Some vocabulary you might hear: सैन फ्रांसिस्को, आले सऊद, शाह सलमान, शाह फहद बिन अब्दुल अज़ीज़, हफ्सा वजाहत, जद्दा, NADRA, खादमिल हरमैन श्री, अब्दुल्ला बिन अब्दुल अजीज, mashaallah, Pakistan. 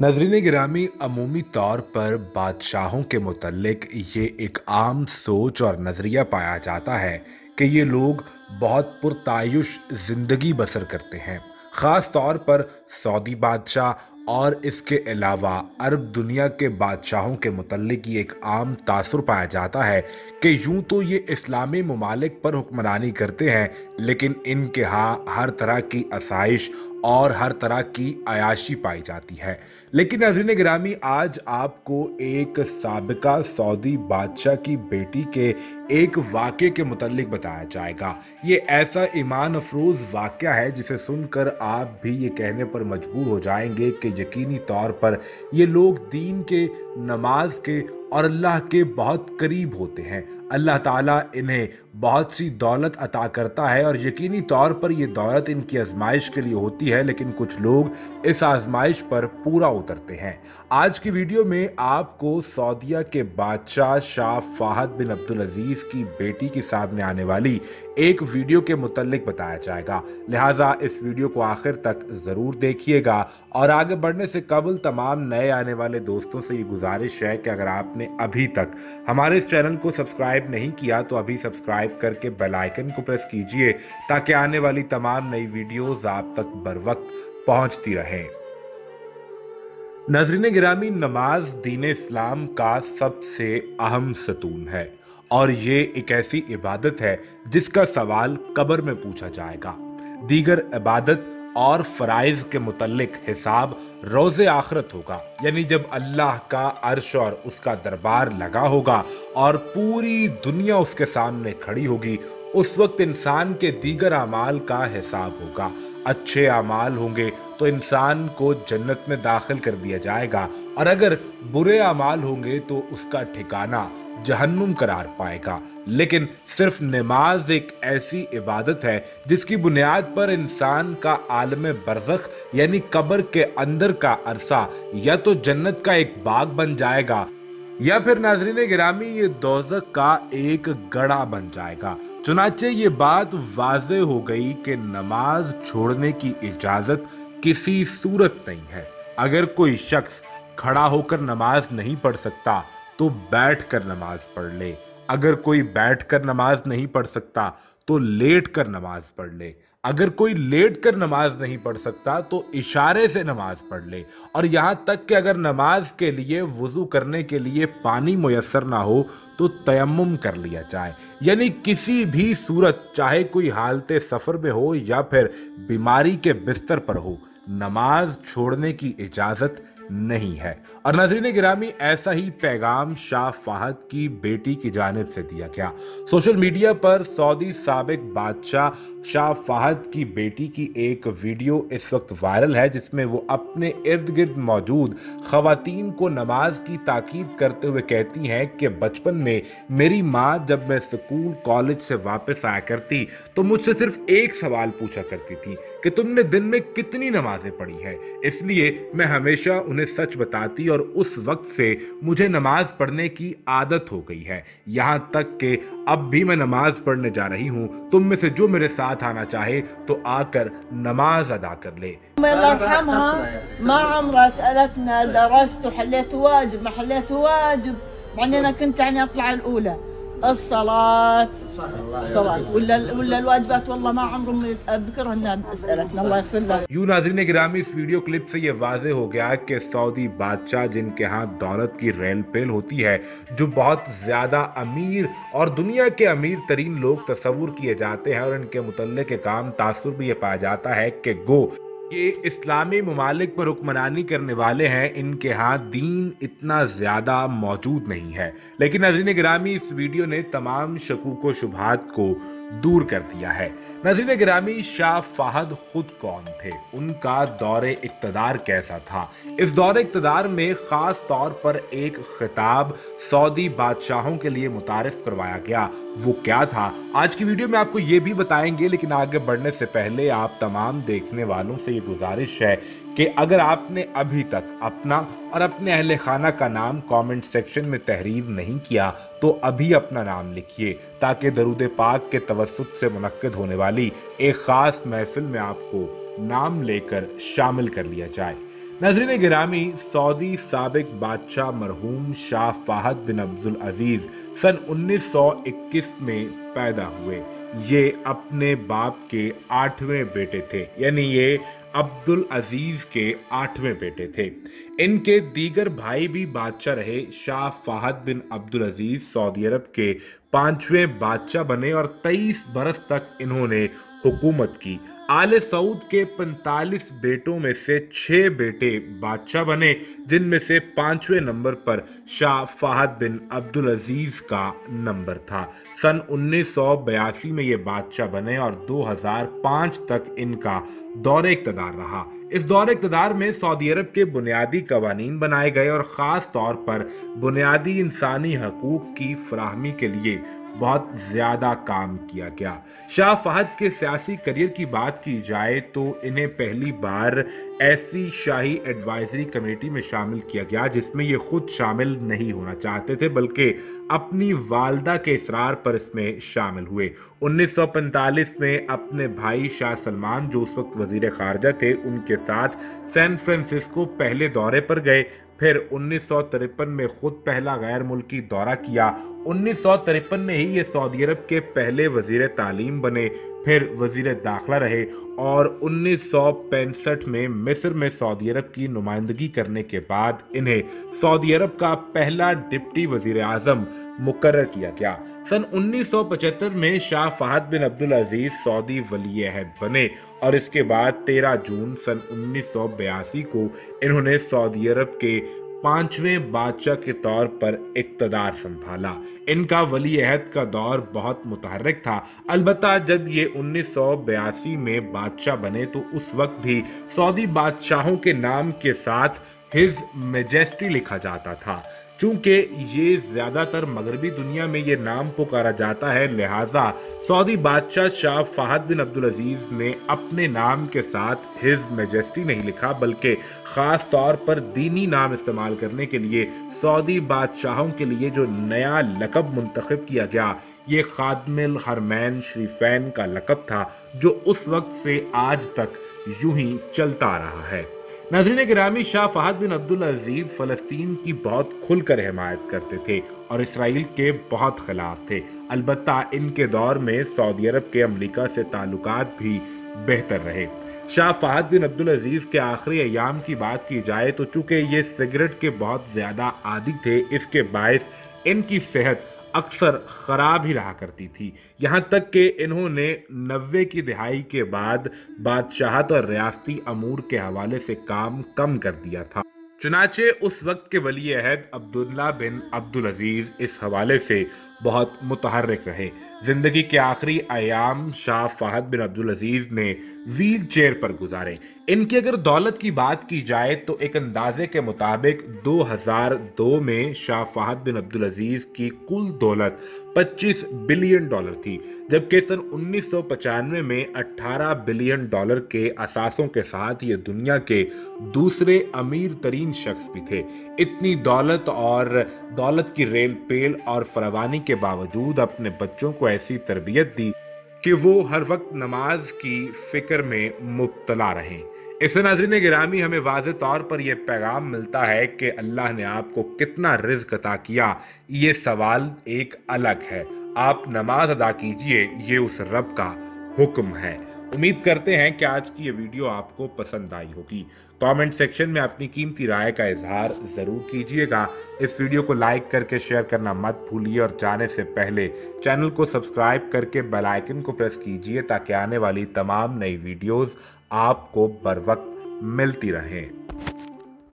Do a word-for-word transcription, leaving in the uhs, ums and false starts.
नजरीन गिरामी, अमूमी तौर पर बादशाहों के मुतल्लिक ये एक आम सोच और नज़रिया पाया जाता है कि ये लोग बहुत पुरतायुश ज़िंदगी बसर करते हैं। ख़ास तौर पर सऊदी बादशाह और इसके अलावा अरब दुनिया के बादशाहों के मुतल्लिक ये एक आम तासुर पाया जाता है कि यूँ तो ये इस्लामी ममालिक पर हुक्मरानी करते हैं, लेकिन इनके यहाँ हर तरह की आसाइश और हर तरह की अयाशी पाई जाती है। लेकिन नाज़रीन गिरामी, आज आपको एक साबिका सऊदी बादशाह की बेटी के एक वाक़े के मुतल्लिक बताया जाएगा। ये ऐसा ईमान अफरोज़ वाक़या है जिसे सुनकर आप भी ये कहने पर मजबूर हो जाएंगे कि यकीनी तौर पर ये लोग दीन के, नमाज के और अल्लाह के बहुत करीब होते हैं। अल्लाह ताला इन्हें बहुत सी दौलत अता करता है और यकीनी तौर पर ये दौलत इनकी आजमाइश के लिए होती है, लेकिन कुछ लोग इस आजमाइश पर पूरा उतरते हैं। आज की वीडियो में आपको सऊदीया के बादशाह शाह फहद बिन अब्दुल अज़ीज़ की बेटी के सामने आने वाली एक वीडियो के मुतल्लिक बताया जाएगा, लिहाजा इस वीडियो को आखिर तक ज़रूर देखिएगा। और आगे बढ़ने से कबल तमाम नए आने वाले दोस्तों से ये गुजारिश है कि अगर आप ने अभी तक हमारे इस चैनल को सब्सक्राइब नहीं किया तो अभी सब्सक्राइब करके बेल आइकन को प्रेस कीजिए ताकि आने वाली तमाम नई वीडियोस आप तक बर वक्त पहुंचती रहे। नजरीन गिरामी, नमाज दीन इस्लाम का सबसे अहम सतून है और ये एक ऐसी इबादत है जिसका सवाल कब्र में पूछा जाएगा। दीगर इबादत और फ़राइज़ के मुतल्लिक हिसाब रोज़े आखरत होगा, यानी जब अल्लाह का अर्श और उसका दरबार लगा होगा और पूरी दुनिया उसके सामने खड़ी होगी। उस वक्त इंसान के दीगर अमाल का हिसाब होगा। अच्छे अमाल होंगे तो इंसान को जन्नत में दाखिल कर दिया जाएगा और अगर बुरे अमाल होंगे तो उसका ठिकाना जहन्नुम करार पाएगा। लेकिन सिर्फ नमाज एक ऐसी इबादत है जिसकी बुनियाद पर इंसान का आलम बरज़ख यानी कब्र के अंदर का अरसा या तो जन्नत का एक बाग बन जाएगा या फिर नाज़रीन गिरामी ये दोज़ख का एक गड़ा बन जाएगा। चुनाचे ये बात वाज़े हो गई कि नमाज छोड़ने की इजाज़त किसी सूरत नहीं है। अगर कोई शख्स खड़ा होकर नमाज नहीं पढ़ सकता तो बैठकर नमाज पढ़ ले, अगर कोई बैठकर नमाज नहीं पढ़ सकता तो लेट कर नमाज पढ़ ले, अगर कोई लेट कर नमाज नहीं पढ़ सकता तो इशारे से नमाज पढ़ ले, और यहाँ तक कि अगर नमाज के लिए वज़ू करने के लिए पानी मुयस्सर ना हो तो तयम्मुम कर लिया जाए। यानी किसी भी सूरत, चाहे कोई हालत सफ़र में हो या फिर बीमारी के बिस्तर पर हो, नमाज छोड़ने की इजाज़त नहीं है। और नाज़रीन गिरामी, ऐसा ही पैगाम शाह फहद की बेटी की जानिब से दिया गया। सोशल मीडिया पर सऊदी साबिक बादशाह शाह फहद की बेटी की एक वीडियो इस वक्त वायरल है जिसमें वो अपने इर्द गिर्द मौजूद ख़वातीन को नमाज की ताकीद करते हुए कहती हैं कि बचपन में मेरी माँ जब मैं स्कूल कॉलेज से वापस आया करती तो मुझसे सिर्फ एक सवाल पूछा करती थी कि तुमने दिन में कितनी नमाजें पढ़ी हैं, इसलिए मैं हमेशा उन्हें सच बताती और उस वक्त से मुझे नमाज पढ़ने की आदत हो गई है। यहाँ तक कि अब भी मैं नमाज पढ़ने जा रही हूँ, तुम में से जो मेरे साथ आना चाहे तो आकर नमाज अदा कर ले। यूं नाज़रीन गिरामी, इस वीडियो क्लिप से ये वाज़े हो गया कि सऊदी बादशाह जिनके यहाँ दौलत की रेल पेल होती है, जो बहुत ज़्यादा अमीर और दुनिया के अमीर तरीन लोग तस्वुर किए जाते हैं, और इनके मुतल्लिक़ के काम तासुर भी ये पाया जाता है कि गो ये इस्लामी ममालिक पर हुक्मरानी करने वाले हैं, इनके यहाँ दीन इतना ज़्यादा मौजूद नहीं है। लेकिन नाज़रीन गिरामी, इस वीडियो ने तमाम शकूक व शुबहात को दूर कर दिया है। नाज़रीन गिरामी, शाह फहद खुद कौन थे, उनका दौरे इक़्तिदार कैसा था, इस दौरे इक़्तिदार में ख़ास तौर पर एक खिताब सऊदी बादशाहों के लिए मुतारिफ़ करवाया गया, वो क्या था, आज की वीडियो में आपको ये भी बताएंगे। लेकिन आगे बढ़ने से पहले आप तमाम देखने वालों से ये गुजारिश है कि अगर आपने अभी तक अपना और अपने अहले खाना का नाम कमेंट सेक्शन में तहरीर नहीं किया तो अभी अपना नाम लिखिए ताकि दरूद पाक के तवस्सुत से मुनक्किद होने वाली एक ख़ास महफिल में आपको नाम लेकर शामिल कर लिया जाए। नाज़रीन गिरामी, सऊदी साबिक बादशाह मरहूम शाह फहद बिन अब्दुल अज़ीज़ सन उन्नीस सौ इक्कीस में पैदा हुए। ये अपने बाप के आठवें बेटे थे, यानी ये अब्दुल अज़ीज़ के आठवें बेटे थे। इनके दीगर भाई भी बादशाह रहे। शाह फहद बिन अब्दुल अज़ीज़ Saudi अरब के पाँचवें बादशाह बने और तेईस बरस तक इन्होंने हुकूमत की। आले सऊद के पैंतालीस बेटों में से छह बेटे बादशाह बने, जिनमें से पांचवें नंबर पर शाह फहद बिन अब्दुल अज़ीज़ का नंबर था। सन उन्नीस सौ बयासी में ये बादशाह बने और दो हज़ार पाँच तक इनका दौरे इक़्तिदार रहा। इस दौरे इक़्तिदार में सऊदी अरब के बुनियादी कवानीन बनाए गए और ख़ास तौर पर बुनियादी इंसानी हकूक़ की फराहमी के लिए बहुत ज़्यादा काम किया गया। शाह फहद के सियासी करियर की बात की जाए तो इन्हें पहली बार ऐसी शाही एडवाइजरी कमेटी में शामिल किया गया जिसमें ये खुद शामिल नहीं होना चाहते थे, बल्कि अपनी वालदा के इसरार पर इसमें शामिल हुए। उन्नीस सौ पैंतालीस में अपने भाई शाह सलमान, जो उस वक्त वजीर खारजा थे, उनके साथ सैन फ्रांसिस्को पहले दौरे पर गए। फिर उन्नीस सौ तिरपन में खुद पहला गैर मुल्की दौरा किया। उन्नीस सौ तिरपन में ही ये सऊदी अरब के पहले वजीर तालीम बने, फिर वजीर दाखिला रहे और उन्नीस सौ पैंसठ में मिस्र में सऊदी अरब की नुमाइंदगी करने के बाद इन्हें सऊदी अरब का पहला डिप्टी वजीर आज़म मुकर्रर किया गया। सन उन्नीस सौ पचहत्तर में शाह फहद बिन अब्दुल अज़ीज़ Saudi वली अहद बने और इसके बाद तेरह जून सन उन्नीस सौ बयासी को इन्होंने सऊदी अरब के पांचवें बादशाह के तौर पर इक़्तिदार संभाला। इनका वली अहद का दौर बहुत मुतहर्रिक था। अलबत्ता जब ये उन्नीस सौ बयासी में बादशाह बने तो उस वक्त भी सऊदी बादशाहों के नाम के साथ हिज मेजेस्टी लिखा जाता था। चूंकि ये ज़्यादातर मगरबी दुनिया में ये नाम पुकारा जाता है, लिहाजा सऊदी बादशाह शाह फहद बिन अब्दुल अज़ीज़ ने अपने नाम के साथ हिज मेजेस्टी नहीं लिखा, बल्कि ख़ास तौर पर दीनी नाम इस्तेमाल करने के लिए सऊदी बादशाहों के लिए जो नया लकब मुंतखब किया गया, ये खादमिल हरमैन श्री का लकब था, जो उस वक्त से आज तक यूं ही चलता रहा है। नाज़रीन गिरामी, शाह फहद बिन अब्दुल अज़ीज़ फ़लस्तीन की बहुत खुलकर हिमायत करते थे और इसराइल के बहुत ख़िलाफ़ थे। अलबत्ता इनके दौर में सऊदी अरब के अमरीका से ताल्लुकात भी बेहतर रहे। शाह फहद बिन अब्दुल अज़ीज़ के आखिरी अयाम की बात की जाए तो चूँकि ये सिगरेट के बहुत ज़्यादा आदी थे, इसके बायस इनकी सेहत अक्सर ख़राब ही रहा करती थी। यहाँ तक कि इन्होंने नब्बे की दहाई के बाद बादशाहत और रियासती अमूर के हवाले से काम कम कर दिया था। चुनाचे उस वक्त के वली अहद अब्दुल्ला बिन अब्दुल अजीज इस हवाले से बहुत मुतहर्रिक रहे। ज़िंदगी के आखिरी आयाम शाह फहद बिन अब्दुल अज़ीज़ ने व्हील चेयर पर गुजारे। इनकी अगर दौलत की बात की जाए तो एक अंदाजे के मुताबिक दो हज़ार दो में शाह फहद बिन अब्दुल अज़ीज़ की कुल दौलत पच्चीस बिलियन डॉलर थी, जबकि सन उन्नीस सौ पचानवे में अठारह बिलियन डॉलर के असासों के साथ ये दुनिया के दूसरे अमीर तरीन शख्स भी थे। इतनी दौलत और दौलत की रेल पेल और फरावानी के बावजूद अपने बच्चों को ऐसी तरबियत दी कि वो हर वक्त नमाज की फिक्र में मुब्तला रहें। इससे नाज़रीन गिरामी, हमें वाज़े तौर पर यह पैगाम मिलता है कि अल्लाह ने आपको कितना रिज़्क अता किया, ये सवाल एक अलग है। आप नमाज अदा कीजिए, ये उस रब का हुक्म है। उम्मीद करते हैं कि आज की ये वीडियो आपको पसंद आई होगी। कमेंट सेक्शन में अपनी कीमती राय का इजहार ज़रूर कीजिएगा। इस वीडियो को लाइक करके शेयर करना मत भूलिए और जाने से पहले चैनल को सब्सक्राइब करके बेल आइकन को प्रेस कीजिए ताकि आने वाली तमाम नई वीडियोज़ आपको बर वक्त मिलती रहें।